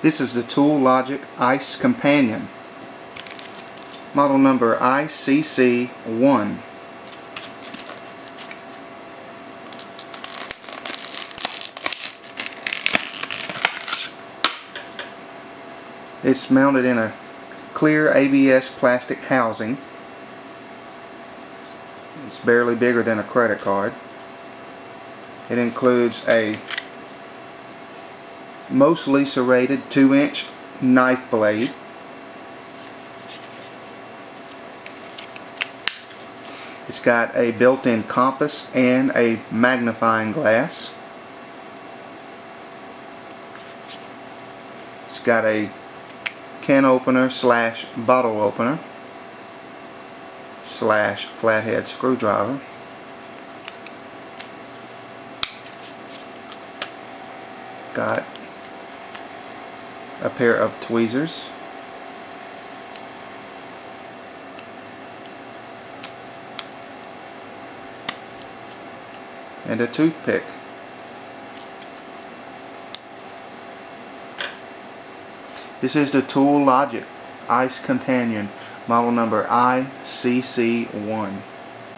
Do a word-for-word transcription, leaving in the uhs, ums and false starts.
This is the Tool Logic ICE Companion, model number I C C one. It's mounted in a clear A B S plastic housing. It's barely bigger than a credit card. It includes a mostly serrated two inch knife blade. It's got a built-in compass and a magnifying glass. It's got a can opener slash bottle opener slash flathead screwdriver. Got a pair of tweezers, and a toothpick. This is the Tool Logic ICE Companion, model number I C C one.